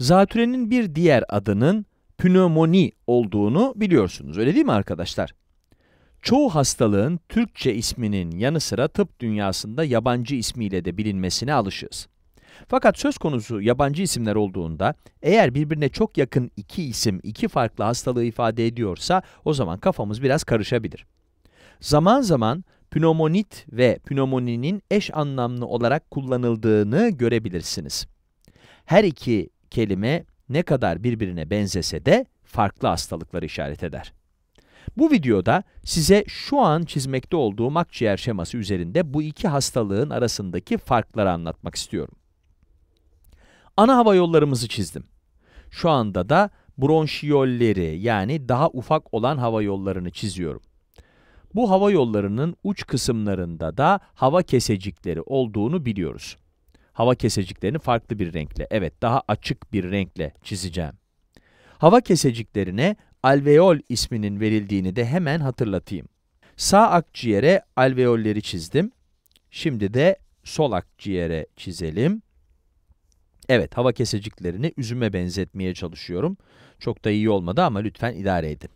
zatürrenin bir diğer adının pnömoni olduğunu biliyorsunuz, öyle değil mi arkadaşlar? Çoğu hastalığın Türkçe isminin yanı sıra tıp dünyasında yabancı ismiyle de bilinmesine alışığız. Fakat söz konusu yabancı isimler olduğunda, eğer birbirine çok yakın iki isim, iki farklı hastalığı ifade ediyorsa, o zaman kafamız biraz karışabilir. Zaman zaman pnömonit ve pnömoninin eş anlamlı olarak kullanıldığını görebilirsiniz. Her iki kelime ne kadar birbirine benzese de farklı hastalıkları işaret eder. Bu videoda size şu an çizmekte olduğum akciğer şeması üzerinde bu iki hastalığın arasındaki farkları anlatmak istiyorum. Ana hava yollarımızı çizdim. Şu anda da bronşiyolleri, yani daha ufak olan hava yollarını çiziyorum. Bu hava yollarının uç kısımlarında da hava kesecikleri olduğunu biliyoruz. Hava keseciklerini farklı bir renkle, evet daha açık bir renkle çizeceğim. Hava keseciklerine alveol isminin verildiğini de hemen hatırlatayım. Sağ akciğere alveolleri çizdim. Şimdi de sol akciğere çizelim. Evet, hava keseciklerini üzüme benzetmeye çalışıyorum. Çok da iyi olmadı ama lütfen idare edin.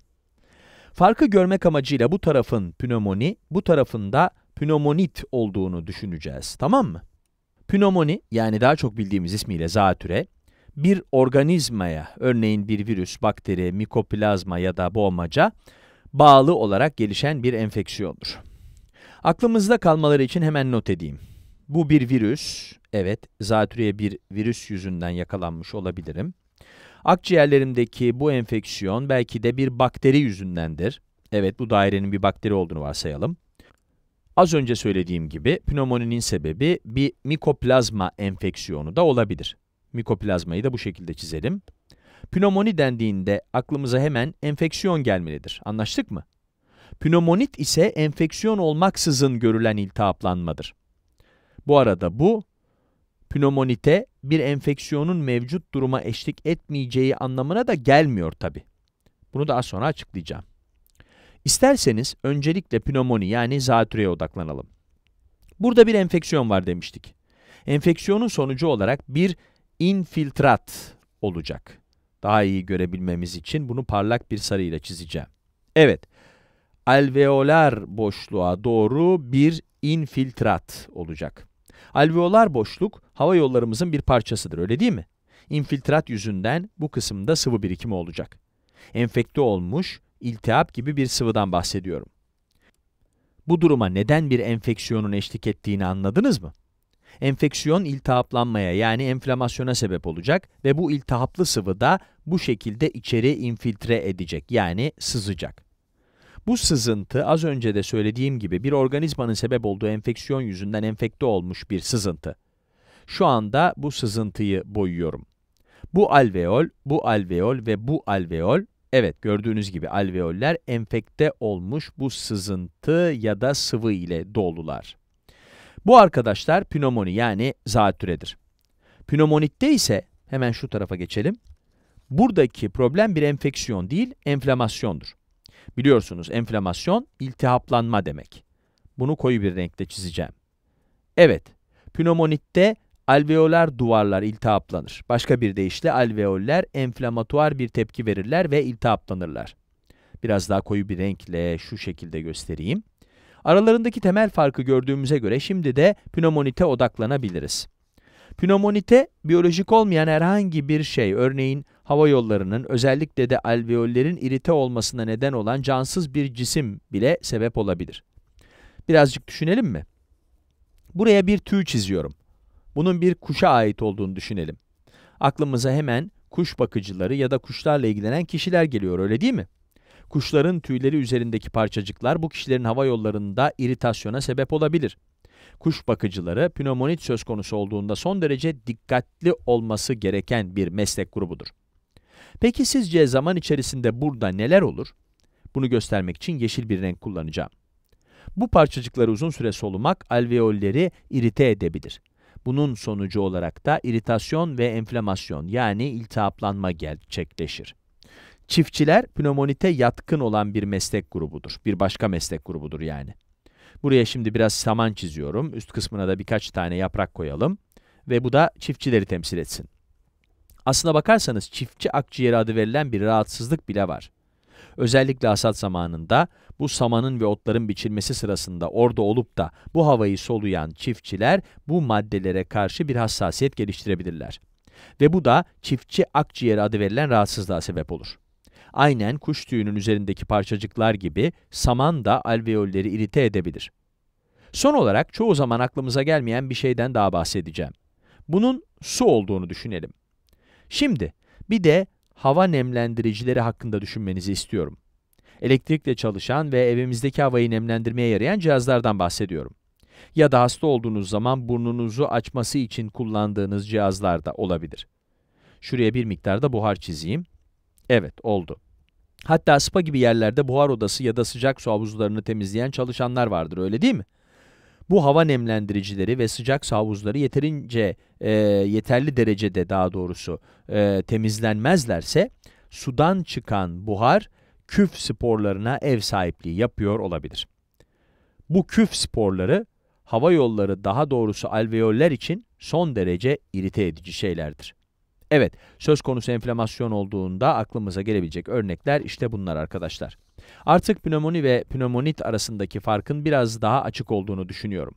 Farkı görmek amacıyla bu tarafın pnömoni, bu tarafında pnömonit olduğunu düşüneceğiz, tamam mı? Pnömoni, yani daha çok bildiğimiz ismiyle zatürre, bir organizmaya, örneğin bir virüs, bakteri, mikoplazma ya da boğmaca bağlı olarak gelişen bir enfeksiyondur. Aklımızda kalmaları için hemen not edeyim. Bu bir virüs, evet zatürreye bir virüs yüzünden yakalanmış olabilirim. Akciğerlerimdeki bu enfeksiyon belki de bir bakteri yüzündendir. Evet, bu dairenin bir bakteri olduğunu varsayalım. Az önce söylediğim gibi pnömoninin sebebi bir mikoplazma enfeksiyonu da olabilir. Mikoplazmayı da bu şekilde çizelim. Pnömoni dendiğinde aklımıza hemen enfeksiyon gelmelidir. Anlaştık mı? Pnömonit ise enfeksiyon olmaksızın görülen iltihaplanmadır. Bu arada bu, pnömonite bir enfeksiyonun mevcut duruma eşlik etmeyeceği anlamına da gelmiyor tabi. Bunu daha sonra açıklayacağım. İsterseniz öncelikle pnömoni, yani zatürreye odaklanalım. Burada bir enfeksiyon var demiştik. Enfeksiyonun sonucu olarak bir infiltrat olacak. Daha iyi görebilmemiz için bunu parlak bir sarıyla çizeceğim. Evet, alveolar boşluğa doğru bir infiltrat olacak. Alveolar boşluk hava yollarımızın bir parçasıdır, öyle değil mi? İnfiltrat yüzünden bu kısımda sıvı birikimi olacak. Enfekte olmuş, iltihap gibi bir sıvıdan bahsediyorum. Bu duruma neden bir enfeksiyonun eşlik ettiğini anladınız mı? Enfeksiyon iltihaplanmaya, yani enflamasyona sebep olacak ve bu iltihaplı sıvı da bu şekilde içeri infiltre edecek, yani sızacak. Bu sızıntı, az önce de söylediğim gibi, bir organizmanın sebep olduğu enfeksiyon yüzünden enfekte olmuş bir sızıntı. Şu anda bu sızıntıyı boyuyorum. Bu alveol, bu alveol ve bu alveol, evet gördüğünüz gibi alveoller enfekte olmuş bu sızıntı ya da sıvı ile dolular. Bu arkadaşlar pnömoni, yani zatürredir. Pnömonitte ise, hemen şu tarafa geçelim, buradaki problem bir enfeksiyon değil, enflamasyondur. Biliyorsunuz enflamasyon iltihaplanma demek. Bunu koyu bir renkte çizeceğim. Evet, pnömonitte alveolar duvarlar iltihaplanır. Başka bir deyişle alveoller enflamatuar bir tepki verirler ve iltihaplanırlar. Biraz daha koyu bir renkle şu şekilde göstereyim. Aralarındaki temel farkı gördüğümüze göre şimdi de pnömonite odaklanabiliriz. Pnömonite, biyolojik olmayan herhangi bir şey, örneğin hava yollarının, özellikle de alveollerin irite olmasına neden olan cansız bir cisim bile sebep olabilir. Birazcık düşünelim mi? Buraya bir tüy çiziyorum. Bunun bir kuşa ait olduğunu düşünelim. Aklımıza hemen kuş bakıcıları ya da kuşlarla ilgilenen kişiler geliyor, öyle değil mi? Kuşların tüyleri üzerindeki parçacıklar bu kişilerin hava yollarında iritasyona sebep olabilir. Kuş bakıcıları pnömonit söz konusu olduğunda son derece dikkatli olması gereken bir meslek grubudur. Peki sizce zaman içerisinde burada neler olur? Bunu göstermek için yeşil bir renk kullanacağım. Bu parçacıkları uzun süre solumak alveolleri irite edebilir. Bunun sonucu olarak da iritasyon ve enflamasyon, yani iltihaplanma gerçekleşir. Çiftçiler pnömonite yatkın olan bir meslek grubudur. Bir başka meslek grubudur yani. Buraya şimdi biraz saman çiziyorum. Üst kısmına da birkaç tane yaprak koyalım. Ve bu da çiftçileri temsil etsin. Aslına bakarsanız çiftçi akciğeri adı verilen bir rahatsızlık bile var. Özellikle hasat zamanında bu samanın ve otların biçilmesi sırasında orada olup da bu havayı soluyan çiftçiler bu maddelere karşı bir hassasiyet geliştirebilirler. Ve bu da çiftçi akciğeri adı verilen rahatsızlığa sebep olur. Aynen kuş tüyünün üzerindeki parçacıklar gibi saman da alveolleri irite edebilir. Son olarak çoğu zaman aklımıza gelmeyen bir şeyden daha bahsedeceğim. Bunun su olduğunu düşünelim. Şimdi bir de hava nemlendiricileri hakkında düşünmenizi istiyorum. Elektrikle çalışan ve evimizdeki havayı nemlendirmeye yarayan cihazlardan bahsediyorum. Ya da hasta olduğunuz zaman burnunuzu açması için kullandığınız cihazlar da olabilir. Şuraya bir miktar da buhar çizeyim. Evet, oldu. Hatta spa gibi yerlerde buhar odası ya da sıcak su havuzlarını temizleyen çalışanlar vardır, öyle değil mi? Bu hava nemlendiricileri ve sıcak su havuzları yeterli derecede temizlenmezlerse sudan çıkan buhar küf sporlarına ev sahipliği yapıyor olabilir. Bu küf sporları hava yolları, daha doğrusu alveoller için son derece irite edici şeylerdir. Evet, söz konusu enflamasyon olduğunda aklımıza gelebilecek örnekler işte bunlar arkadaşlar. Artık pnömoni ve pnömonit arasındaki farkın biraz daha açık olduğunu düşünüyorum.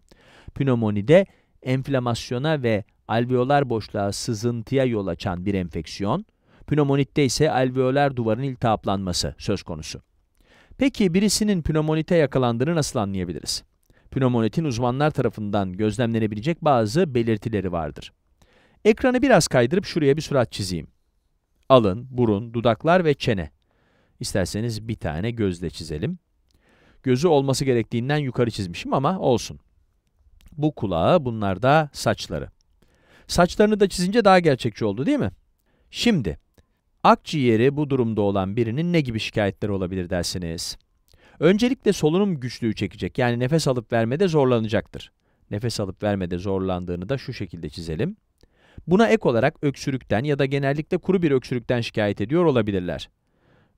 Pnömonide enflamasyona ve alveolar boşluğa sızıntıya yol açan bir enfeksiyon, pnömonitte ise alveolar duvarın iltihaplanması söz konusu. Peki birisinin pnömonite yakalandığını nasıl anlayabiliriz? Pnömonitin uzmanlar tarafından gözlemlenebilecek bazı belirtileri vardır. Ekranı biraz kaydırıp şuraya bir surat çizeyim. Alın, burun, dudaklar ve çene. İsterseniz bir tane gözle çizelim. Gözü olması gerektiğinden yukarı çizmişim ama olsun. Bu kulağı, bunlar da saçları. Saçlarını da çizince daha gerçekçi oldu, değil mi? Şimdi, akciğeri bu durumda olan birinin ne gibi şikayetleri olabilir dersiniz? Öncelikle solunum güçlüğü çekecek, yani nefes alıp vermede zorlanacaktır. Nefes alıp vermede zorlandığını da şu şekilde çizelim. Buna ek olarak öksürükten ya da genellikle kuru bir öksürükten şikayet ediyor olabilirler.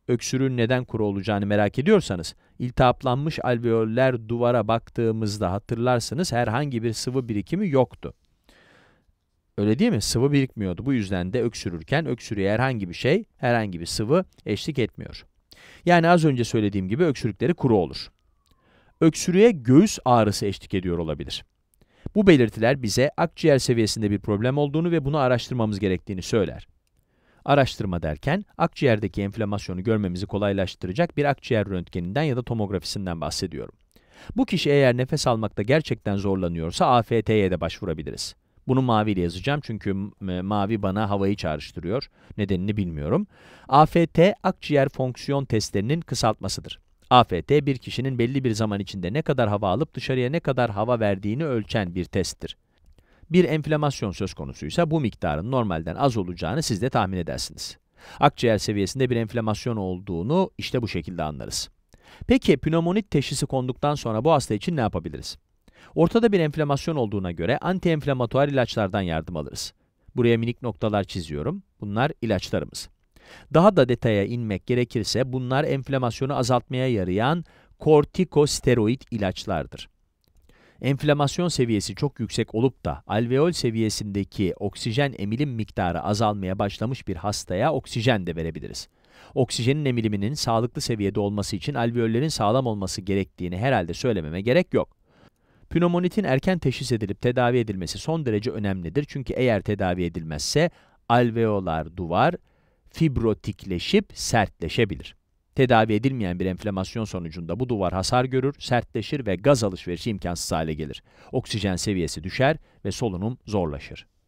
Öksürüğün neden kuru olacağını merak ediyorsanız, iltihaplanmış alveoller duvara baktığımızda hatırlarsınız herhangi bir sıvı birikimi yoktu. Öyle değil mi? Sıvı birikmiyordu. Bu yüzden de öksürürken öksürüğe herhangi bir şey, herhangi bir sıvı eşlik etmiyor. Yani az önce söylediğim gibi öksürükleri kuru olur. Öksürüğe göğüs ağrısı eşlik ediyor olabilir. Bu belirtiler bize akciğer seviyesinde bir problem olduğunu ve bunu araştırmamız gerektiğini söyler. Araştırma derken akciğerdeki enflamasyonu görmemizi kolaylaştıracak bir akciğer röntgeninden ya da tomografisinden bahsediyorum. Bu kişi eğer nefes almakta gerçekten zorlanıyorsa AFT'ye de başvurabiliriz. Bunu maviyle yazacağım çünkü mavi bana havayı çağrıştırıyor. Nedenini bilmiyorum. AFT, akciğer fonksiyon testlerinin kısaltmasıdır. AFT, bir kişinin belli bir zaman içinde ne kadar hava alıp dışarıya ne kadar hava verdiğini ölçen bir testtir. Bir enflamasyon söz konusuysa bu miktarın normalden az olacağını siz de tahmin edersiniz. Akciğer seviyesinde bir enflamasyon olduğunu işte bu şekilde anlarız. Peki pnömonit teşhisi konduktan sonra bu hasta için ne yapabiliriz? Ortada bir enflamasyon olduğuna göre anti-enflamatuar ilaçlardan yardım alırız. Buraya minik noktalar çiziyorum. Bunlar ilaçlarımız. Daha da detaya inmek gerekirse bunlar enflamasyonu azaltmaya yarayan kortikosteroid ilaçlardır. Enflamasyon seviyesi çok yüksek olup da alveol seviyesindeki oksijen emilim miktarı azalmaya başlamış bir hastaya oksijen de verebiliriz. Oksijenin emiliminin sağlıklı seviyede olması için alveollerin sağlam olması gerektiğini herhalde söylememe gerek yok. Pnömonitin erken teşhis edilip tedavi edilmesi son derece önemlidir. Çünkü eğer tedavi edilmezse alveolar duvar fibrotikleşip sertleşebilir. Tedavi edilmeyen bir enflamasyon sonucunda bu duvar hasar görür, sertleşir ve gaz alışverişi imkansız hale gelir. Oksijen seviyesi düşer ve solunum zorlaşır.